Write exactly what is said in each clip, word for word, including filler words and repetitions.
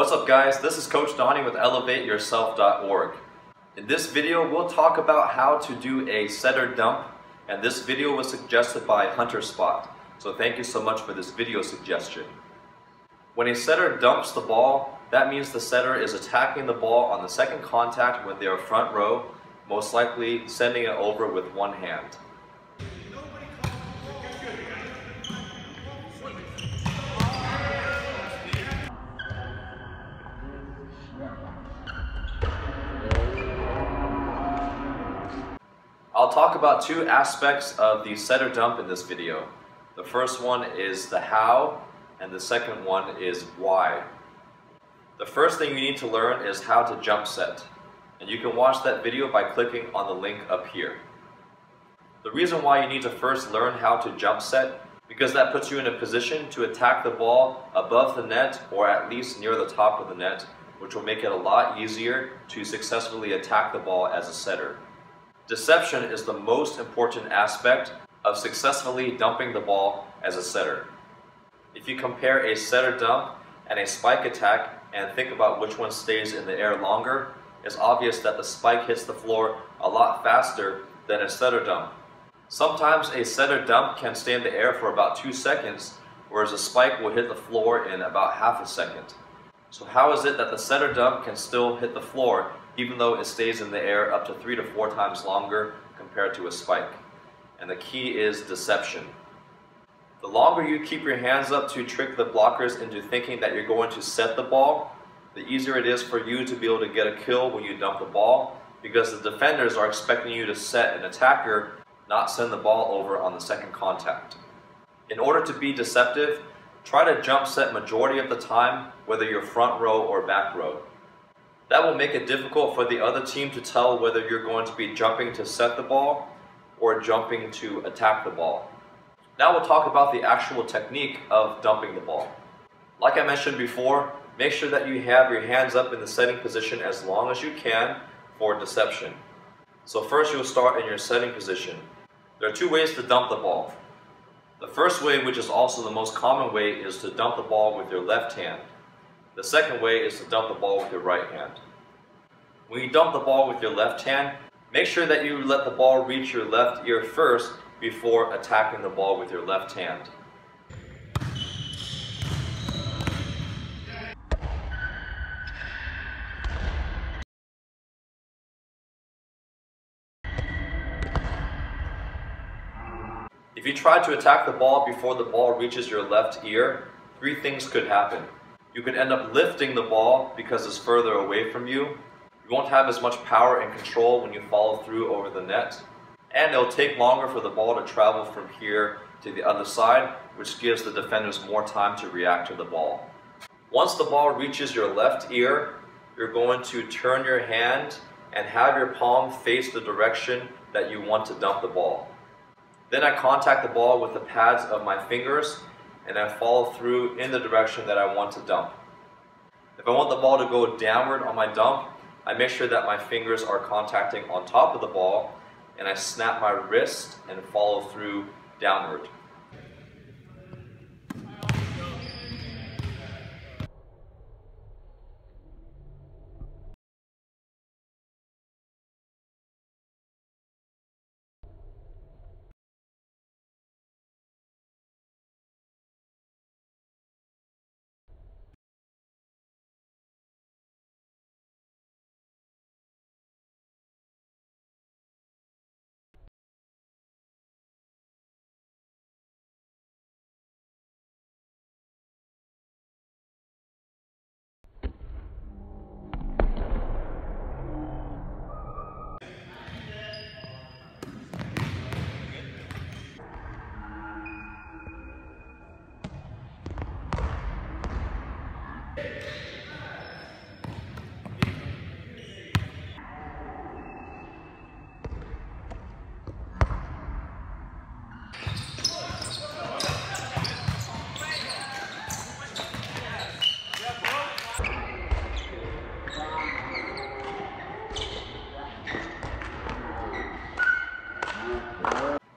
What's up guys, this is Coach Donnie with Elevate Yourself dot org. In this video, we'll talk about how to do a setter dump, and this video was suggested by Hunter Spot. So thank you so much for this video suggestion. When a setter dumps the ball, that means the setter is attacking the ball on the second contact when they are front row, most likely sending it over with one hand. I'll talk about two aspects of the setter dump in this video. The first one is the how, and the second one is why. The first thing you need to learn is how to jump set, and you can watch that video by clicking on the link up here. The reason why you need to first learn how to jump set, because that puts you in a position to attack the ball above the net or at least near the top of the net, which will make it a lot easier to successfully attack the ball as a setter. Deception is the most important aspect of successfully dumping the ball as a setter. If you compare a setter dump and a spike attack and think about which one stays in the air longer, it's obvious that the spike hits the floor a lot faster than a setter dump. Sometimes a setter dump can stay in the air for about two seconds, whereas a spike will hit the floor in about half a second. So how is it that the setter dump can still hit the floor even though it stays in the air up to three to four times longer compared to a spike? And the key is deception. The longer you keep your hands up to trick the blockers into thinking that you're going to set the ball, the easier it is for you to be able to get a kill when you dump the ball, because the defenders are expecting you to set an attacker, not send the ball over on the second contact. In order to be deceptive, try to jump set majority of the time, whether you're front row or back row. That will make it difficult for the other team to tell whether you're going to be jumping to set the ball or jumping to attack the ball. Now we'll talk about the actual technique of dumping the ball. Like I mentioned before, make sure that you have your hands up in the setting position as long as you can for deception. So first you'll start in your setting position. There are two ways to dump the ball. The first way, which is also the most common way, is to dump the ball with your left hand. The second way is to dump the ball with your right hand. When you dump the ball with your left hand, make sure that you let the ball reach your left ear first before attacking the ball with your left hand. If you try to attack the ball before the ball reaches your left ear, three things could happen. You could end up lifting the ball because it's further away from you. You won't have as much power and control when you follow through over the net. And it'll take longer for the ball to travel from here to the other side, which gives the defenders more time to react to the ball. Once the ball reaches your left ear, you're going to turn your hand and have your palm face the direction that you want to dump the ball. Then I contact the ball with the pads of my fingers, and I follow through in the direction that I want to dump. If I want the ball to go downward on my dump, I make sure that my fingers are contacting on top of the ball, and I snap my wrist and follow through downward.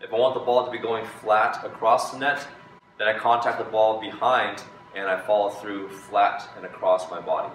If I want the ball to be going flat across the net, then I contact the ball behind and I follow through flat and across my body.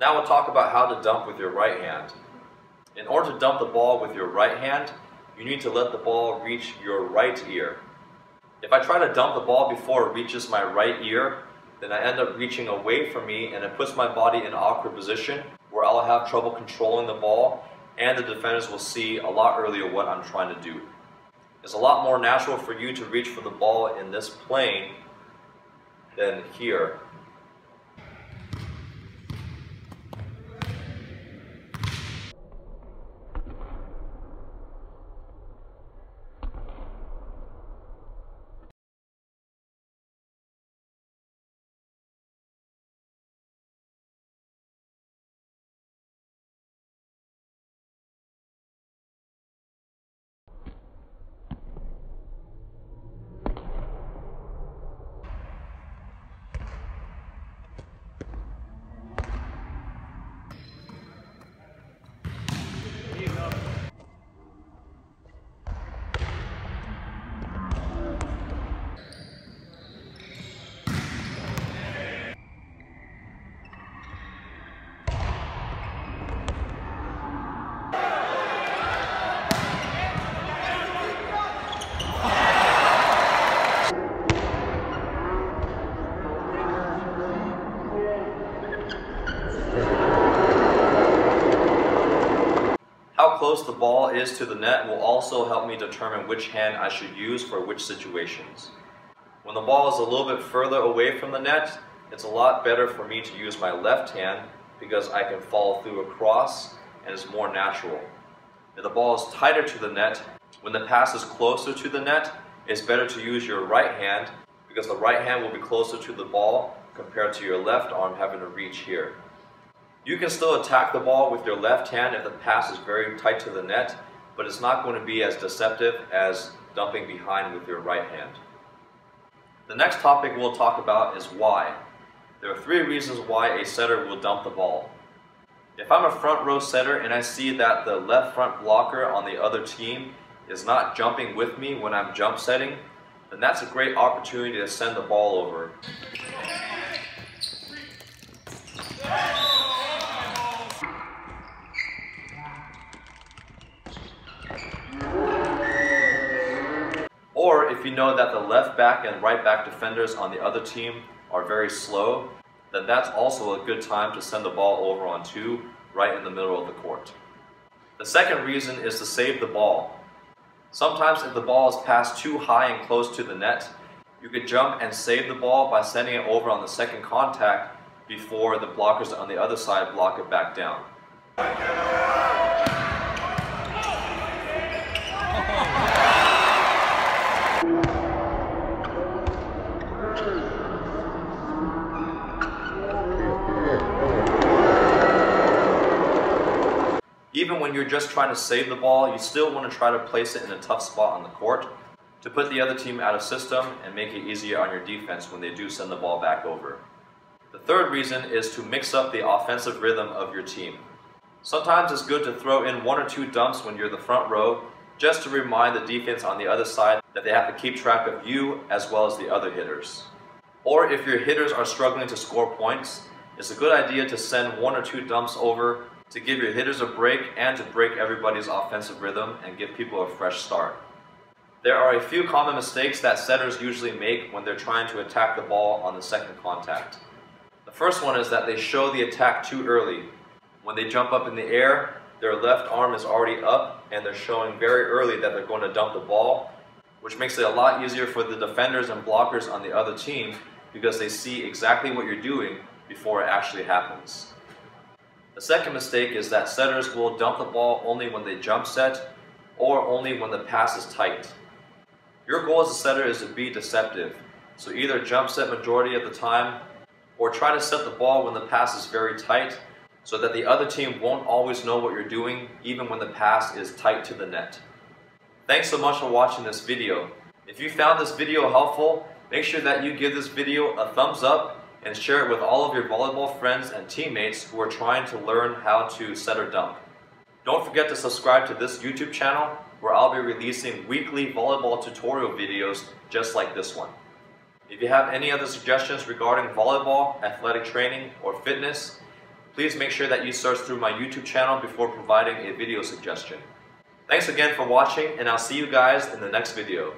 Now we'll talk about how to dump with your right hand. In order to dump the ball with your right hand, you need to let the ball reach your right ear. If I try to dump the ball before it reaches my right ear, then I end up reaching away from me and it puts my body in an awkward position where I'll have trouble controlling the ball and the defenders will see a lot earlier what I'm trying to do. It's a lot more natural for you to reach for the ball in this plane than here. How close the ball is to the net will also help me determine which hand I should use for which situations. When the ball is a little bit further away from the net, it's a lot better for me to use my left hand because I can follow through across and it's more natural. If the ball is tighter to the net, when the pass is closer to the net, it's better to use your right hand because the right hand will be closer to the ball compared to your left arm having to reach here. You can still attack the ball with your left hand if the pass is very tight to the net, but it's not going to be as deceptive as dumping behind with your right hand. The next topic we'll talk about is why. There are three reasons why a setter will dump the ball. If I'm a front row setter and I see that the left front blocker on the other team is not jumping with me when I'm jump setting, then that's a great opportunity to send the ball over. Or if you know that the left back and right back defenders on the other team are very slow, then that's also a good time to send the ball over on two, right in the middle of the court. The second reason is to save the ball. Sometimes if the ball is passed too high and close to the net, you could jump and save the ball by sending it over on the second contact before the blockers on the other side block it back down. Even when you're just trying to save the ball, you still want to try to place it in a tough spot on the court to put the other team out of system and make it easier on your defense when they do send the ball back over. The third reason is to mix up the offensive rhythm of your team. Sometimes it's good to throw in one or two dumps when you're the front row just to remind the defense on the other side that they have to keep track of you as well as the other hitters. Or if your hitters are struggling to score points, it's a good idea to send one or two dumps over to give your hitters a break and to break everybody's offensive rhythm and give people a fresh start. There are a few common mistakes that setters usually make when they're trying to attack the ball on the second contact. The first one is that they show the attack too early. When they jump up in the air, their left arm is already up and they're showing very early that they're going to dump the ball, which makes it a lot easier for the defenders and blockers on the other team because they see exactly what you're doing before it actually happens. The second mistake is that setters will dump the ball only when they jump set or only when the pass is tight. Your goal as a setter is to be deceptive, so either jump set majority of the time or try to set the ball when the pass is very tight so that the other team won't always know what you're doing even when the pass is tight to the net. Thanks so much for watching this video. If you found this video helpful, make sure that you give this video a thumbs up and share it with all of your volleyball friends and teammates who are trying to learn how to set or dump. Don't forget to subscribe to this YouTube channel where I'll be releasing weekly volleyball tutorial videos just like this one. If you have any other suggestions regarding volleyball, athletic training, or fitness, please make sure that you search through my YouTube channel before providing a video suggestion. Thanks again for watching, and I'll see you guys in the next video.